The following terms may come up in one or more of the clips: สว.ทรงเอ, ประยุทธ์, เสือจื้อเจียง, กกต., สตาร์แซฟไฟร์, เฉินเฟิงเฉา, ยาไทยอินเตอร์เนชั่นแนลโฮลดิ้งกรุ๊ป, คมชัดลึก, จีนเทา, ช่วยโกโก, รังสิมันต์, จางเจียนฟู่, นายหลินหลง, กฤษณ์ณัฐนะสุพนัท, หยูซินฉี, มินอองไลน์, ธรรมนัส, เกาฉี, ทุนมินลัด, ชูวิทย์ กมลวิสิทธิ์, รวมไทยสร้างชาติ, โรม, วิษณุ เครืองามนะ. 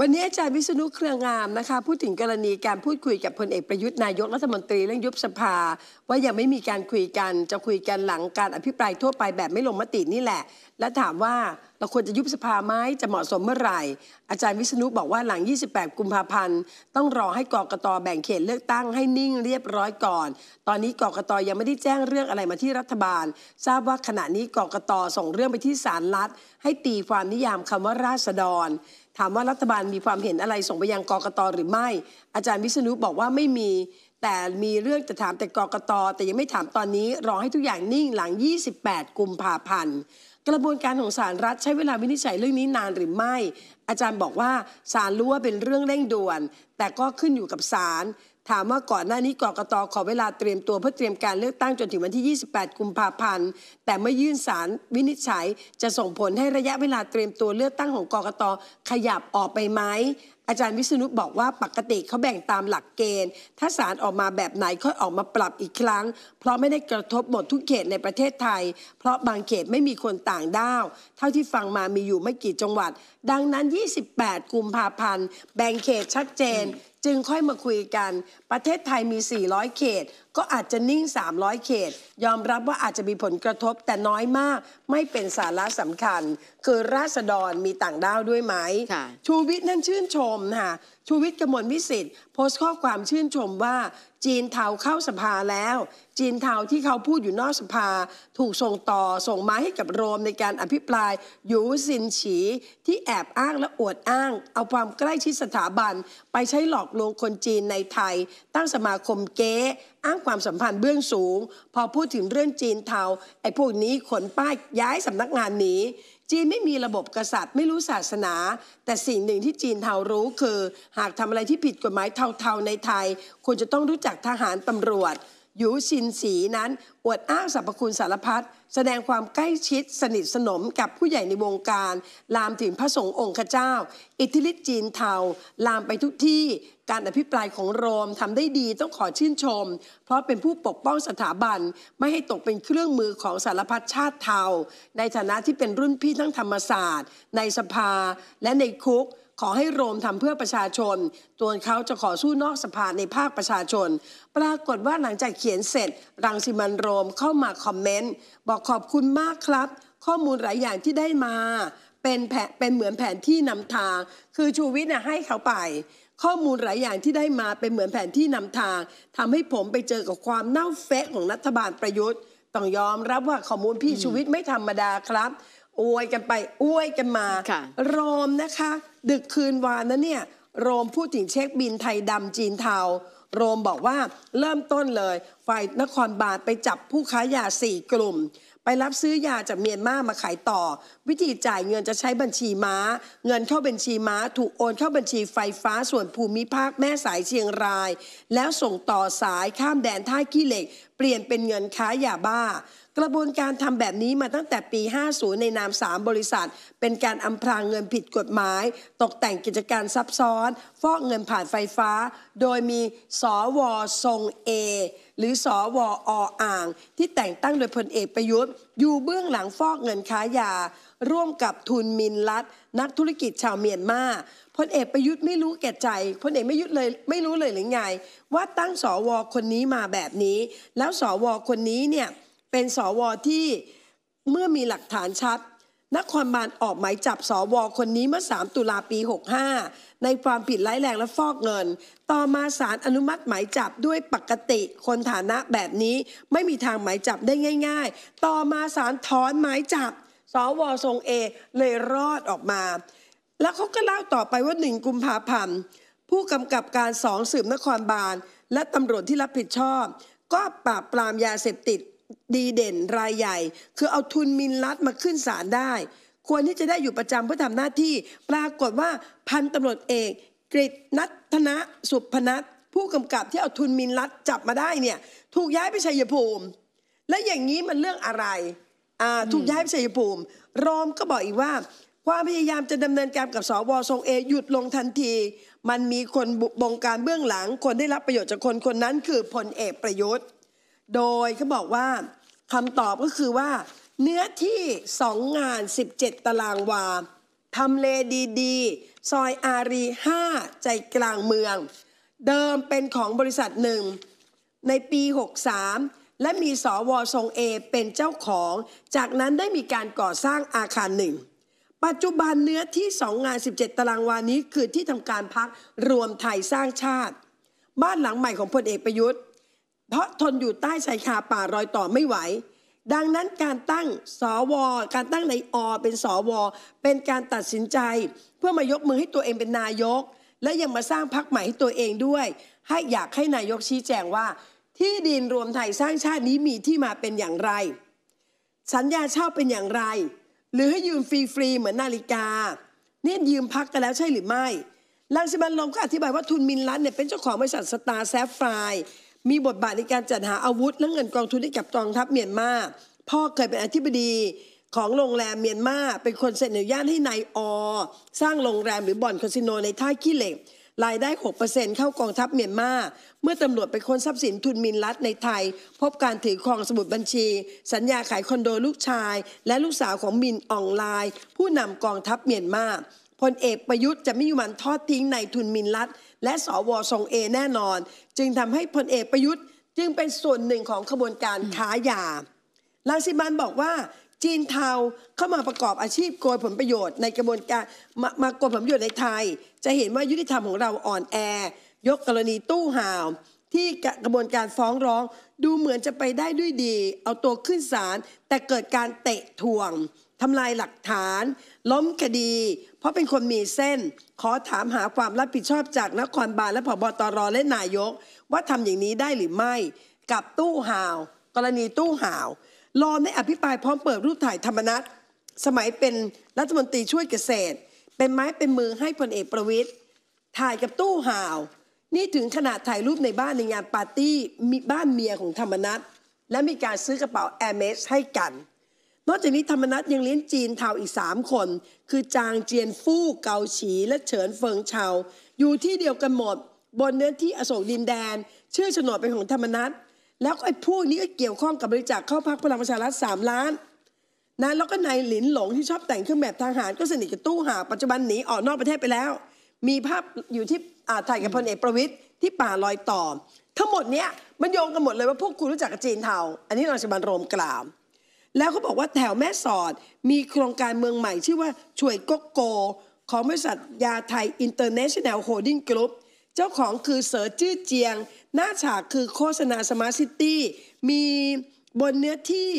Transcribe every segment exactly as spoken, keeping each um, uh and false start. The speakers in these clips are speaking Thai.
วันนี้อาจารย์วิษณุเครืองามนะคะพูดถึงกรณีการพูดคุยกับพลเอกประยุทธ์นายกรัฐมนตรีเรื่องยุบสภาว่ายังไม่มีการคุยกันจะคุยกันหลังการอภิปรายทั่วไปแบบไม่ลงมตินี่แหละและถามว่าเราควรจะยุบสภาไหมจะเหมาะสมเมื่อไหร่อาจารย์วิษณุบอกว่าหลังยี่สิบแปดกุมภาพันธ์ต้องรอให้กกต.แบ่งเขตเลือกตั้งให้นิ่งเรียบร้อยก่อนตอนนี้กกต.ยังไม่ได้แจ้งเรื่องอะไรมาที่รัฐบาลทราบว่าขณะนี้กกต.ส่งเรื่องไปที่ศาลรัฐให้ตีความนิยามคำว่าราษฎรถามว่ารัฐบาลมีความเห็นอะไรส่งไปยังกกต.หรือไม่อาจารย์วิษณุบอกว่าไม่มีแต่มีเรื่องจะถามแต่กกต.แต่ยังไม่ถามตอนนี้รอให้ทุกอย่างนิ่งหลังยี่สิบแปดกุมภาพันธ์กระบวนการของศาลรัฐใช้เวลาวินิจฉัยเรื่องนี้นานหรือไม่อาจารย์บอกว่าศาลรู้ว่าเป็นเรื่องเร่งด่วนแต่ก็ขึ้นอยู่กับศาลถามว่าก่อนหน้านี้กกต.ขอเวลาเตรียมตัวเพื่อเตรียมการเลือกตั้งจนถึงวันที่ยี่สิบแปดกุมภาพันธ์แต่เมื่อยื่นศาลวินิจฉัยจะส่งผลให้ระยะเวลาเตรียมตัวเลือกตั้งของกกต.ขยับออกไปไหมอาจารย์วิษณุบอกว่าปกติเขาแบ่งตามหลักเกณฑ์ถ้าศาลออกมาแบบไหนค่อยออกมาปรับอีกครั้งเพราะไม่ได้กระทบหมดทุกเขตในประเทศไทยเพราะบางเขตไม่มีคนต่างด้าวเท่าที่ฟังมามีอยู่ไม่กี่จังหวัดดังนั้นยี่สิบแปดกุมภาพันธ์แบ่งเขตชัดเจนจึงค่อยมาคุยกันประเทศไทยมีสี่ร้อยเขตก็อาจจะนิ่งสามร้อยเขตยอมรับว่าอาจจะมีผลกระทบแต่น้อยมากไม่เป็นสาระสำคัญคือราษฎรมีต่างด้าวด้วยไหมชูวิทย์นั่นชื่นชมค่ะชูวิทย์กมลวิสิทธิ์โพสต์ข้อความชื่นชมว่าจีนเทาเข้าสภาแล้วจีนเทาที่เขาพูดอยู่นอกสภาถูกส่งต่อส่งมาให้กับโรมในการอภิปรายหยูซินฉีที่แอบอ้างและอวดอ้างเอาความใกล้ชิดสถาบันไปใช้หลอกลวงคนจีนในไทยตั้งสมาคมเก๊อ้างความสัมพันธ์เบื้องสูงพอพูดถึงเรื่องจีนเทาไอ้พวกนี้ขนป้ายย้ายสำนักงานหนีจีนไม่มีระบบกษัตริย์ไม่รู้ศาสนาแต่สิ่งหนึ่งที่จีนเทารู้คือหากทำอะไรที่ผิดกฎหมายเทาๆในไทยควรจะต้องรู้จักทหารตำรวจหยูซินฉีนั้นอวดอ้างสรรพคุณสารพัดแสดงความใกล้ชิดสนิทสนมกับผู้ใหญ่ในวงการลามถึงพระสงฆ์องค์เจ้าอิทธิฤทธิ์จีนเทาลามไปทุกที่การอภิปรายของโรมทำได้ดีต้องขอชื่นชมเพราะเป็นผู้ปกป้องสถาบันไม่ให้ตกเป็นเครื่องมือของสารพัดชาติเทาในฐานะที่เป็นรุ่นพี่ทั้งธรรมศาสตร์ในสภาและในคุกขอให้โรมทำเพื่อประชาชนตัวเขาจะขอสู้นอกสภาในภาคประชาชนปรากฏว่าหลังจากเขียนเสร็จรังสิมันต์โรมเข้ามาคอมเมนต์บอกขอบคุณมากครับข้อมูลหลายอย่างที่ได้มาเป็นแผนเป็นเหมือนแผนที่นำทางคือชูวิทย์เนี่ยให้เขาไปข้อมูลหลายอย่างที่ได้มาเป็นเหมือนแผนที่นำทางทำให้ผมไปเจอกับความเน่าเฟะของรัฐบาลประยุทธ์ต้องยอมรับว่าข้อมูลพี่ชูวิทย์ไม่ธรรมดาครับอวยกันไปอวยกันมาโรมนะคะดึกคืนวานนั้นเนี่ยโรมพูดถึงเช็คบินไทยดำจีนเทาโรมบอกว่าเริ่มต้นเลยฝ่ายนครบาลไปจับผู้ค้ายาสี่กลุ่มไปรับซื้อยาจากเมียนมามาขายต่อวิธีจ่ายเงินจะใช้บัญชีม้าเงินเข้าบัญชีม้าถูกโอนเข้าบัญชีไฟฟ้าส่วนภูมิภาคแม่สายเชียงรายแล้วส่งต่อสายข้ามแดนท่าขี้เหล็กเปลี่ยนเป็นเงินค้ายาบ้ากระบวนการทำแบบนี้มาตั้งแต่ปีห้าสิบในนามสามบริษัทเป็นการอำพรางเงินผิดกฎหมายตกแต่งกิจการซับซ้อนฟอกเงินผ่านไฟฟ้าโดยมีสว.ทรงเอหรือสว.ออ่างที่แต่งตั้งโดยพลเอกประยุทธ์อยู่เบื้องหลังฟอกเงินค้ายาร่วมกับทุนมินลัดนักธุรกิจชาวเมียนมาพลเอกประยุทธ์ไม่รู้แก่ใจพลเอกไม่ยุทธ์เลยไม่รู้เลยหรือไงว่าตั้งสว.คนนี้มาแบบนี้แล้วสว.คนนี้เนี่ยเป็นสว.ที่เมื่อมีหลักฐานชัดนครบาลออกหมายจับสว.คนนี้เมื่อสามตุลาปีหกห้าในความผิดร้ายแรงและฟอกเงินต่อมาศาลอนุมัติหมายจับด้วยปกติคนฐานะแบบนี้ไม่มีทางหมายจับได้ง่ายๆต่อมาศาลถอนหมายจับสว.ทรงเอเลยรอดออกมาแล้วเขาก็เล่าต่อไปว่าหนึ่งกุมภาพันธ์ผู้กำกับการสองสืบนครบาลและตำรวจที่รับผิดชอบก็ปราบปรามยาเสพติดดีเด่นรายใหญ่คือเอาทุนมินลัดมาขึ้นศาลได้ควรที่จะได้อยู่ประจำเพื่อทำหน้าที่ปรากฏว่าพันตำรวจเอกกฤษณ์ณัฐนะสุพนัทผู้กำกับที่เอาทุนมินลัดจับมาได้เนี่ยถูกย้ายไปชัยภูมิและอย่างนี้มันเรื่องอะไรอ่าถูกย้ายไปชัยภูมิรอมก็บอกอีกว่าความพยายามจะดำเนินการกับสว.ทรงเอหยุดลงทันทีมันมีคนบงการเบื้องหลังคนได้รับประโยชน์จากคนคนนั้นคือพลเอกประยุทธ์โดยเขาบอกว่าคำตอบก็คือว่าเนื้อที่สองงานสิบเจ็ดตารางวา ทำเลดีๆซอยอารีห้าใจกลางเมืองเดิมเป็นของบริษัทหนึ่งในปีหกสามและมีสวทรงเอเป็นเจ้าของจากนั้นได้มีการก่อสร้างอาคารหนึ่งปัจจุบันเนื้อที่สองงานสิบเจ็ดตารางวานี้คือที่ทำการพรรครวมไทยสร้างชาติบ้านหลังใหม่ของพลเอกประยุทธ์เพราะทนอยู่ใต้ชายคาป่ารอยต่อไม่ไหวดังนั้นการตั้งสวการตั้งนายอเป็นสวเป็นการตัดสินใจเพื่อมายกมือให้ตัวเองเป็นนายกและยังมาสร้างพรรคใหม่ให้ตัวเองด้วยให้อยากให้นายกชี้แจงว่าที่ดินรวมไทยสร้างชาตินี้มีที่มาเป็นอย่างไรสัญญาเช่าเป็นอย่างไรหรือให้ยืมฟรีๆเหมือนนาฬิกาเนี่ยยืมพักกันแล้วใช่หรือไม่รังสิมันต์โรมก็อธิบายว่าทุนมินลัตเนี่ยเป็นเจ้าของบริษัทสตาร์แซฟไฟร์มีบทบาทในการจัดหาอาวุธและเงินกองทุนให้กับกองทัพเมียนมาพ่อเคยเป็นอธิบดีของโรงแรมเมียนมาเป็นคนเซ็นอนุญาตให้นายอสร้างโรงแรมหรือบ่อนคาสิโนในท่าขี้เหล็กรายได้ หกเปอร์เซ็นต์ เข้ากองทัพเมียนมาเมื่อตำรวจไปค้นทรัพย์สินทุนมินลัตในไทยพบการถือครองสมุดบัญชีสัญญาขายคอนโดลูกชายและลูกสาวของมินอองไลน์ผู้นำกองทัพเมียนมาพลเอกประยุทธ์จะไม่ยุมันทอดทิ้งในทุนมินลัตและสวทรงเอแน่นอนจึงทำให้พลเอกประยุทธ์จึงเป็นส่วนหนึ่งของขบวนการค้ายารังสิมันต์บอกว่าจีนเทาเข้ามาประกอบอาชีพโกยผลประโยชน์ในกระบวนการมามาโกยผลประโยชน์ในไทยจะเห็นว่ายุติธรรมของเราอ่อนแอยกกรณีตู้ห่าวที่กระบวนการฟ้องร้องดูเหมือนจะไปได้ด้วยดีเอาตัวขึ้นศาลแต่เกิดการเตะถ่วงทำลายหลักฐานล้มคดีเพราะเป็นคนมีเส้นขอถามหาความรับผิดชอบจากนครบาลและผบ.ตร.และนายกว่าทำอย่างนี้ได้หรือไม่กับตู้ห่าวกรณีตู้ห่าวรอในอภิปรายพร้อมเปิดรูปถ่ายธรรมนัสสมัยเป็นรัฐมนตรีช่วยเกษตรเป็นไม้เป็นมือให้พลเอกประวิตรถ่ายกับตู้ห่าวนี่ถึงขนาดถ่ายรูปในบ้านในงานปาร์ตี้มีบ้านเมียของธรรมนัสและมีการซื้อกระเป๋าแอร์เมสให้กันนอกจากนี้ธรรมนัสยังเลี้ยงจีนเทาอีกสามคนคือจางเจียนฟู่เกาฉีและเฉินเฟิงเฉาอยู่ที่เดียวกันหมดบนเนื้อที่อโศกดินแดนชื่อโฉนดเป็นของธรรมนัสแล้วไอ้พวกนี้ก็เกี่ยวข้องกับบริจาคเข้าพรรคพลังประชารัฐสามล้านนะแล้วก็นายหลินหลงที่ชอบแต่งเครื่องแบบทหารก็สนิทกับตู้ห่าวปัจจุบันหนีออกนอกประเทศไปแล้วมีภาพอยู่ที่ถ่ายกับพลเอกประวิตรที่ป่ารอยต่อทั้งหมดเนี้ยมันโยงกันหมดเลยว่าพวกคุณรู้จักกับจีนเทาอันนี้รังสิมันต์โรมกล่าวแล้วเขาบอกว่าแถวแม่สอดมีโครงการเมืองใหม่ชื่อว่าช่วยโกโกของบริษัทยาไทยอินเตอร์เนชั่นแนลโฮลดิ้งกรุ๊ปเจ้าของคือเสือจื้อเจียงหน้าฉากคือโฆษณาสมาร์ทซิตี้มีบนเนื้อที่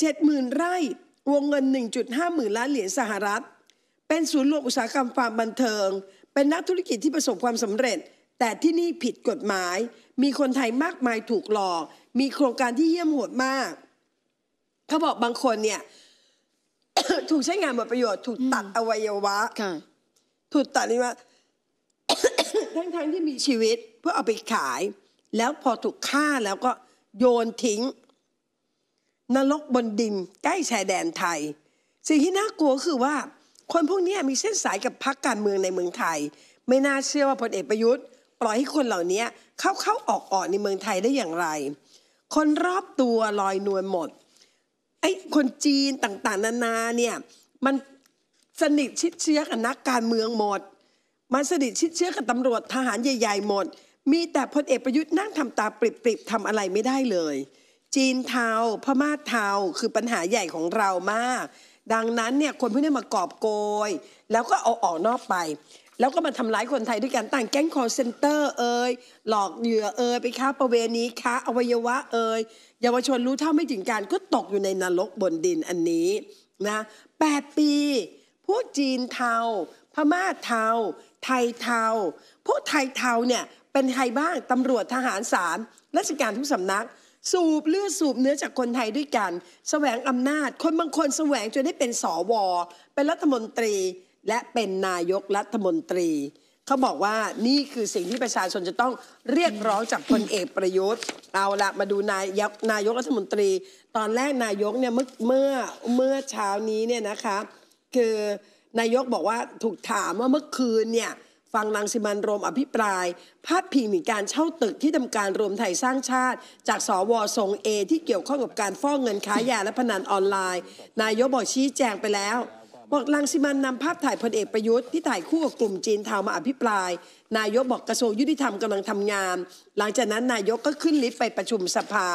เจ็ดหมื่น ไร่วงเงิน หนึ่งจุดห้า หมื่นล้านเหรียญสหรัฐเป็นศูนย์รวมอุตสาหกรรมความบันเทิงเป็นนักธุรกิจที่ประสบความสำเร็จแต่ที่นี่ผิดกฎหมายมีคนไทยมากมายถูกหลอกมีโครงการที่เหี้ยมโหดมากเขาบอกบางคนเนี่ย ถูกใช้งานหมดประโยชน์ถูกตัดอวัยวะ ถูกตัดนี่ว่า ทั้งๆที่มีชีวิตเพื่อเอาไปขายแล้วพอถูกฆ่าแล้วก็โยนทิ้งนรกบนดินใกล้ชายแดนไทยสิ่งที่น่ากลัวคือว่าคนพวกนี้มีเส้นสายกับพรรคการเมืองในเมืองไทยไม่น่าเชื่อว่าพลเอกประยุทธ์ปล่อยให้คนเหล่านี้เข้าๆออกๆในเมืองไทยได้อย่างไรคนรอบตัวลอยนวลหมดไอ้คนจีนต่างๆนานาเนี่ยมันสนิทชิดเชื้อกับนักการเมืองหมดมันสนิทชิดเชื้อกับตำรวจทหารใหญ่ๆหมดมีแต่พลเอกประยุทธ์นั่งทำตาปริบๆทำอะไรไม่ได้เลยจีนเทาพม่าเทาคือปัญหาใหญ่ของเรามากดังนั้นเนี่ยคนพวกนี้มากอบโกยแล้วก็เอาออกนอกไปแล้วก็มาทำร้ายคนไทยด้วยการตั้งแก๊งคอลเซ็นเตอร์เอ่ยหลอกเหยื่อเอ่ยไปค้าประเวณีค้าอวัยวะเอ่ยเยาวชนรู้เท่าไม่ถึงการก็ตกอยู่ในนรกบนดินอันนี้นะแปดปีพวกจีนเทาพม่าเทาไทยเทาพวกไทยเทาเนี่ยเป็นใครบ้างตำรวจทหารศาลราชการทุกสำนักสูบเลือดสูบเนื้อจากคนไทยด้วยกันแสวงอำนาจคนบางคนแสวงจนได้เป็นสวเป็นรัฐมนตรีและเป็นนายกรัฐมนตรีเขาบอกว่านี่คือสิ่งที่ประชาชนจะต้องเรียกร้องจากพลเอกประยุทธ์เอาละมาดูนายกนายกรัฐมนตรีตอนแรกนายกเนี่ยเมื่อเมื่อเมื่อเช้านี้เนี่ยนะคะคือนายกบอกว่าถูกถามว่าเมื่อคืนเนี่ยฟังรังสิมันต์โรมอภิปรายพาดพิงถึงการเช่าตึกที่ทำการรวมไทยสร้างชาติจากสวทรงเอที่เกี่ยวข้องกับการฟ้องเงินค้ายาและพนันออนไลน์นายกบอกชี้แจงไปแล้ว บอกรังสิมันนำภาพถ่ายพลเอกประยุทธ์ที่ถ่ายคู่กับกลุ่มจีนเทามาอภิปรายนายกบอกกระทรวงยุติธรรมกำลังทำงานหลังจากนั้นนายกก็ขึ้นลิฟต์ไปประชุมสภา